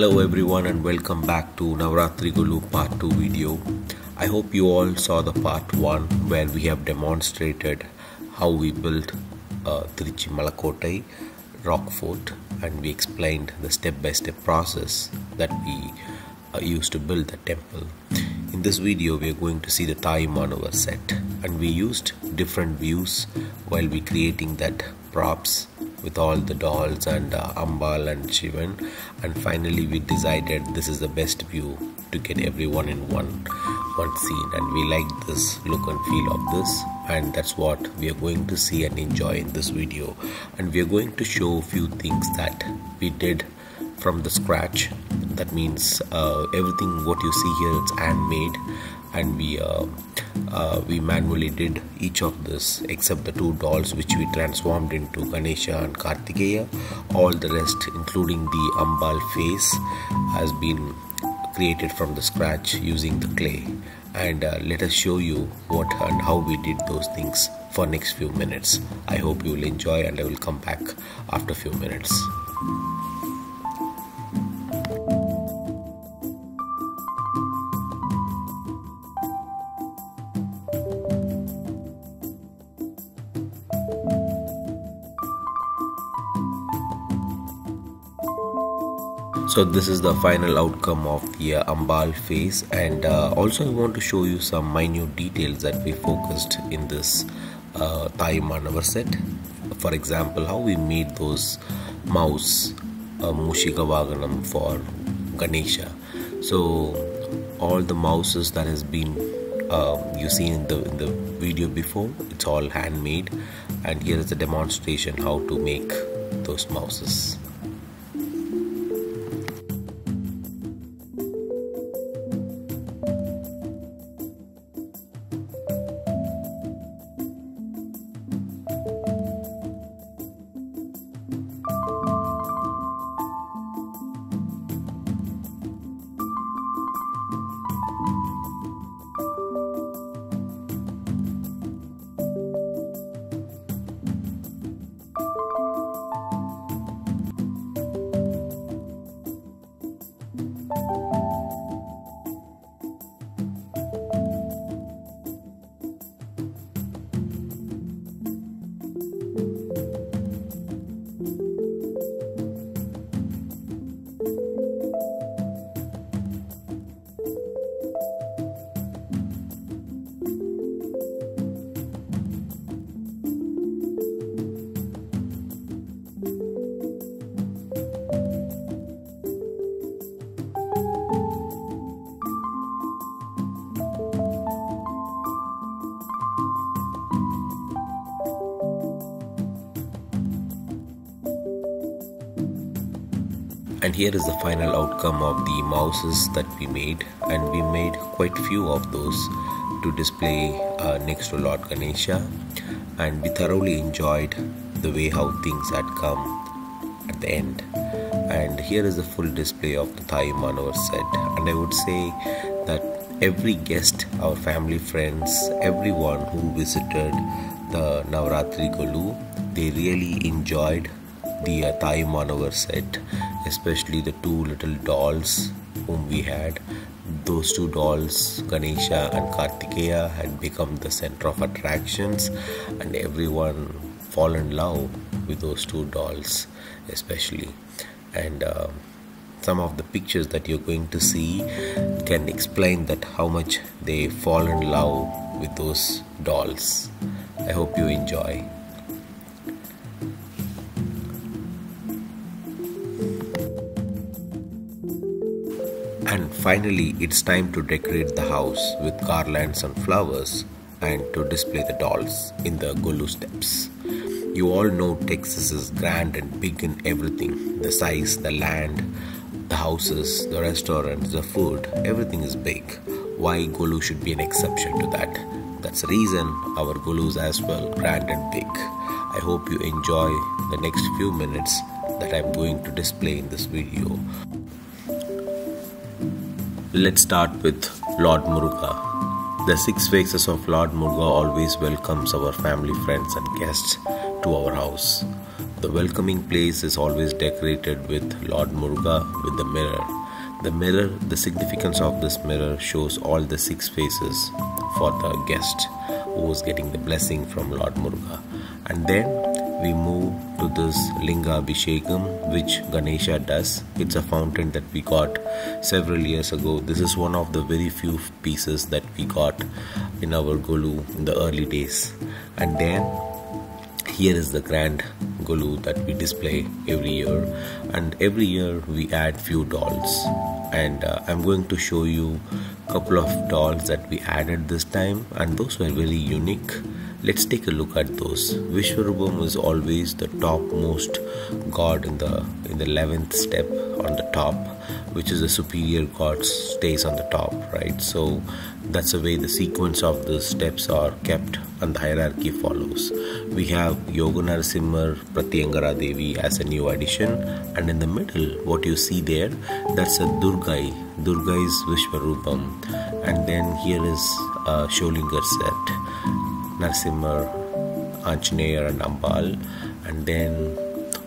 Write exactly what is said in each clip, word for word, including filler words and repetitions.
Hello everyone and welcome back to Navaratri Golu part two video. I hope you all saw the part one where we have demonstrated how we built uh, Thiruchimalakotai rock fort, and we explained the step-by-step process that we uh, used to build the temple. In this video we are going to see the Thayumanava set, and we used different views while we creating that props with all the dolls and uh, Ambal and Shivan, and finally we decided this is the best view to get everyone in one one scene, and we like this look and feel of this, and that's what we are going to see and enjoy in this video. And we are going to show a few things that we did from the scratch. That means uh, everything what you see here it's handmade, and we uh, uh, we manually did each of this except the two dolls which we transformed into Ganesha and Kartikeya. All the rest including the Ambal face has been created from the scratch using the clay, and uh, let us show you what and how we did those things for next few minutes. I hope you will enjoy, and I will come back after few minutes. So this is the final outcome of the uh, Ambal face, and uh, also I want to show you some minute details that we focused in this uh, Thayumanava set. For example, how we made those mouse uh, Moshika Vaganam for Ganesha. So all the mouses that has been uh, you seen in the, in the video before, it's all handmade, and here is a demonstration how to make those mouses. And here is the final outcome of the mouses that we made, and we made quite few of those to display uh, next to Lord Ganesha, and we thoroughly enjoyed the way how things had come at the end. And here is the full display of the Thayumanava set, and I would say that every guest, our family, friends, everyone who visited the Navaratri Golu, they really enjoyed the uh, Thayumanava set, especially the two little dolls whom we had. Those two dolls, Ganesha and Kartikeya, had become the center of attractions, and everyone fall in love with those two dolls especially. And uh, some of the pictures that you're going to see can explain that how much they fall in love with those dolls. I hope you enjoy. And finally, it's time to decorate the house with garlands and flowers and to display the dolls in the Golu steps. You all know Texas is grand and big in everything. The size, the land, the houses, the restaurants, the food, everything is big. Why Golu should be an exception to that? That's the reason our Golu is as well grand and big. I hope you enjoy the next few minutes that I'm going to display in this video. Let's start with Lord Muruga. The six faces of Lord Muruga always welcomes our family, friends and guests to our house. The welcoming place is always decorated with Lord Muruga with the mirror. The mirror, the significance of this mirror shows all the six faces for the guest who was getting the blessing from Lord Muruga. And then we move to this Lingabhishekam which Ganesha does. It's a fountain that we got several years ago. This is one of the very few pieces that we got in our Golu in the early days. And then here is the grand Golu that we display every year, and every year we add few dolls, and uh, I'm going to show you a couple of dolls that we added this time, and those were really unique. Let's take a look at those. Vishwarupam is always the topmost god in the in the eleventh step on the top, which is a superior god stays on the top, right? So that's the way the sequence of the steps are kept and the hierarchy follows. We have Yoganarasimha, Pratyangara Devi as a new addition, and in the middle what you see there, that's a Durgai. Durga is Vishwarupam, and then here is a Sholingar set, Narasimhar, Anchanayar and Ambal, and then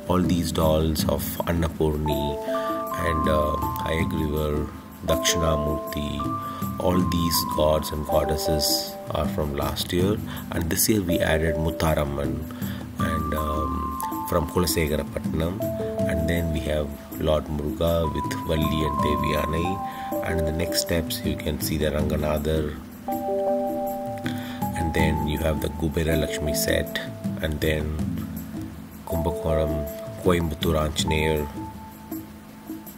all these dolls of Annapurni and uh, Ayagrivar, Dakshinamurti, all these gods and goddesses are from last year, and this year we added Mutaraman and um, from Kulasegarapatnam, and then we have Lord Muruga with Valli and Devianai, and in the next steps you can see the Ranganathar, and then you have the Gubera Lakshmi set, and then Kumbakaram, Koimbatur Vishnu,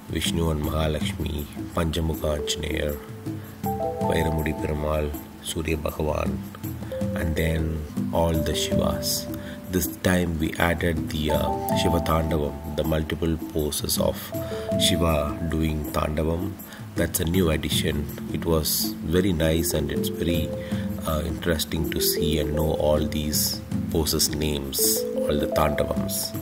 Vishnu and Mahalakshmi, Panjamu Kanchaner, Vairamudi Piramal, Surya Bhagavan, and then all the Shivas. This time we added the uh, Shiva Tandavam, the multiple poses of Shiva doing Tandavam. That's a new addition. It was very nice, and it's very uh, interesting to see and know all these poses' names, all the Tandavams.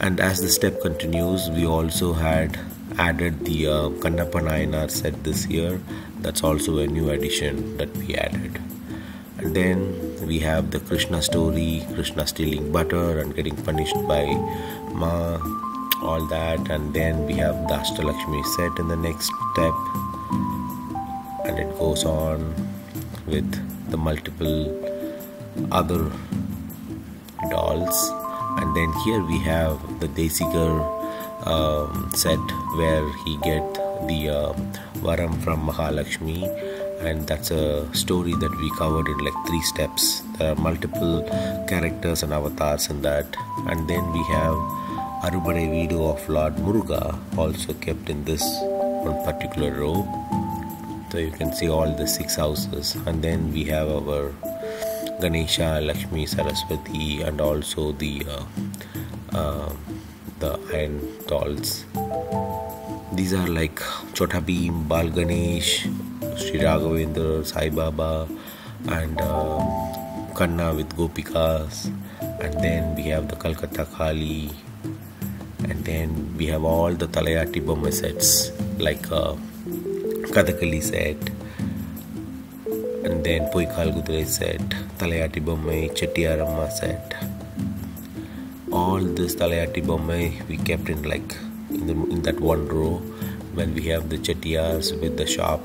And as the step continues, we also had added the uh, Kannapanayanar set this year. That's also a new addition that we added. And then we have the Krishna story, Krishna stealing butter and getting punished by Ma, all that. And then we have the Ashtalakshmi set in the next step, and it goes on with the multiple other dolls. And then here we have the Desigar um, set where he get the uh, Varam from Mahalakshmi, and that's a story that we covered in like three steps. There are multiple characters and avatars in that. And then we have Arubare Vidu of Lord Muruga also kept in this one particular row. So you can see all the six houses, and then we have our Ganesha, Lakshmi, Saraswati, and also the uh, uh, the iron dolls. These are like Chota Bhim, Bal Ganesh, Sri Raghavendra, Sai Baba, and uh, Kanna with Gopikas, and then we have the Kolkata Kali, and then we have all the Talayati Bhame sets like uh, Kathakali set, and then Poikal Gudre set, Talayati Bhame, Chettiyaramma set. All this Talayati Bhame we kept in like in, the, in that one row, when we have the Chettiyars with the shop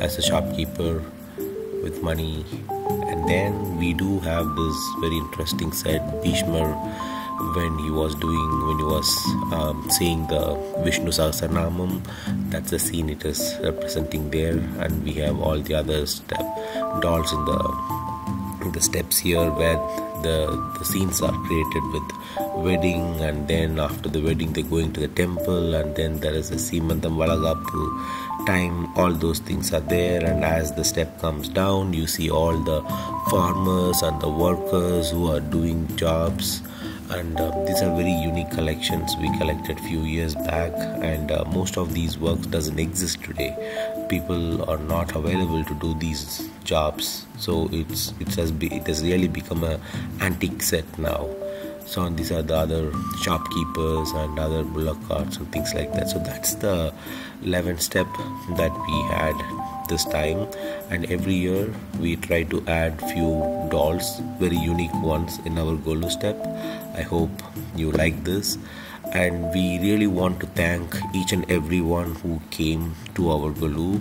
as a shopkeeper with money. And then we do have this very interesting set, Bhishma, when he was doing, when he was um, saying the Vishnu Sahasranamam. That's the scene it is representing there, and we have all the other step dolls in the in the steps here, where the, the scenes are created with wedding, and then after the wedding they're going to the temple, and then there is a Simantam Valagapu time. All those things are there, and as the step comes down you see all the farmers and the workers who are doing jobs. And uh, these are very unique collections we collected few years back, and uh, most of these works doesn't exist today. People are not available to do these jobs, so it's it has be, it has really become a antique set now. So and these are the other shopkeepers and other bullock carts and things like that. So that's the eleventh step that we had this time, and every year we try to add few dolls, very unique ones in our Golu step. I hope you like this, and we really want to thank each and everyone who came to our Golu.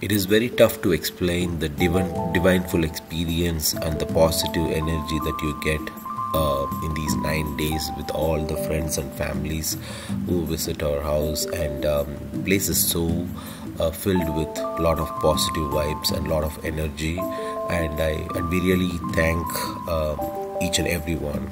It is very tough to explain the divine, divineful experience and the positive energy that you get uh, in these nine days with all the friends and families who visit our house, and um, place is so uh, filled with a lot of positive vibes and a lot of energy, and I and we really thank uh, each and everyone.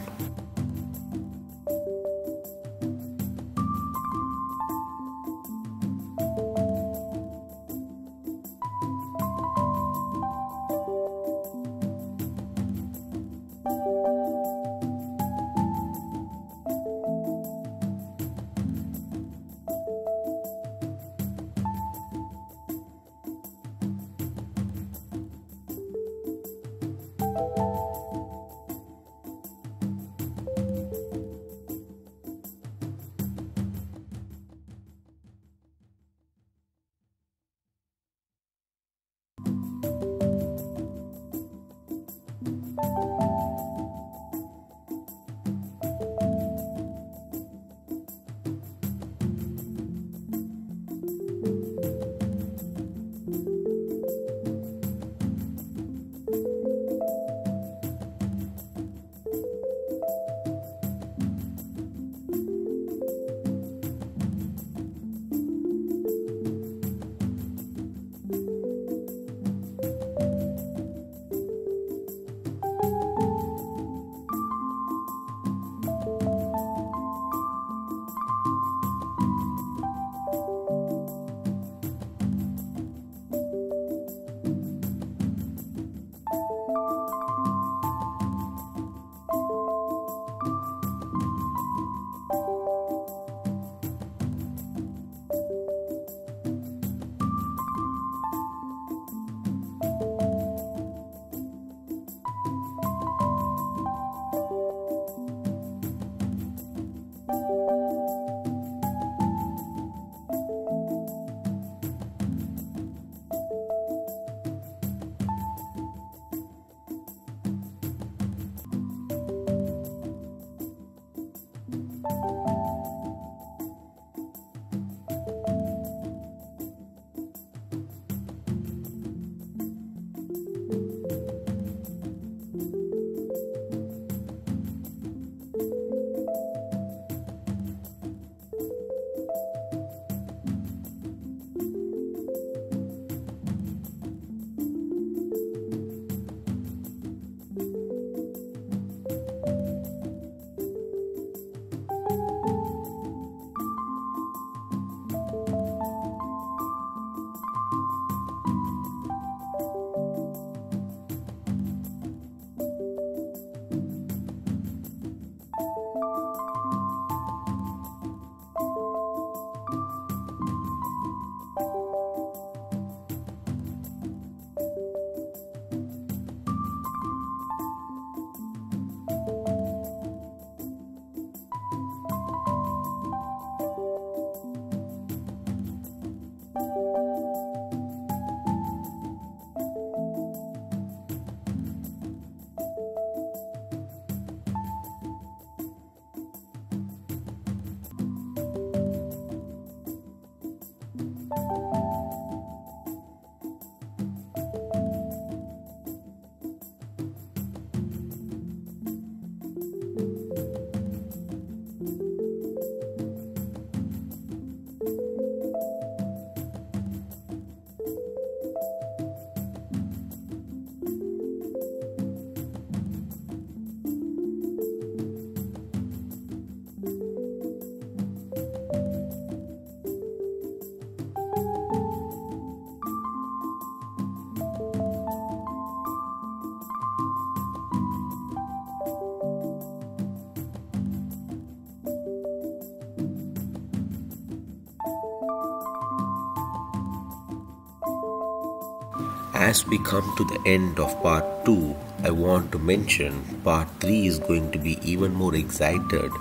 As we come to the end of part two, I want to mention part three is going to be even more excited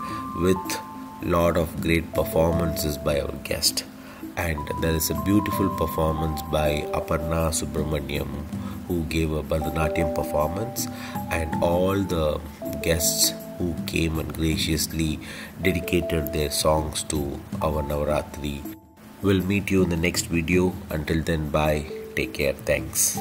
with lot of great performances by our guest. And there is a beautiful performance by Aparna Subramaniam, who gave a Bharatanatyam performance, and all the guests who came and graciously dedicated their songs to our Navaratri. We'll meet you in the next video. Until then, bye. Take care. Thanks.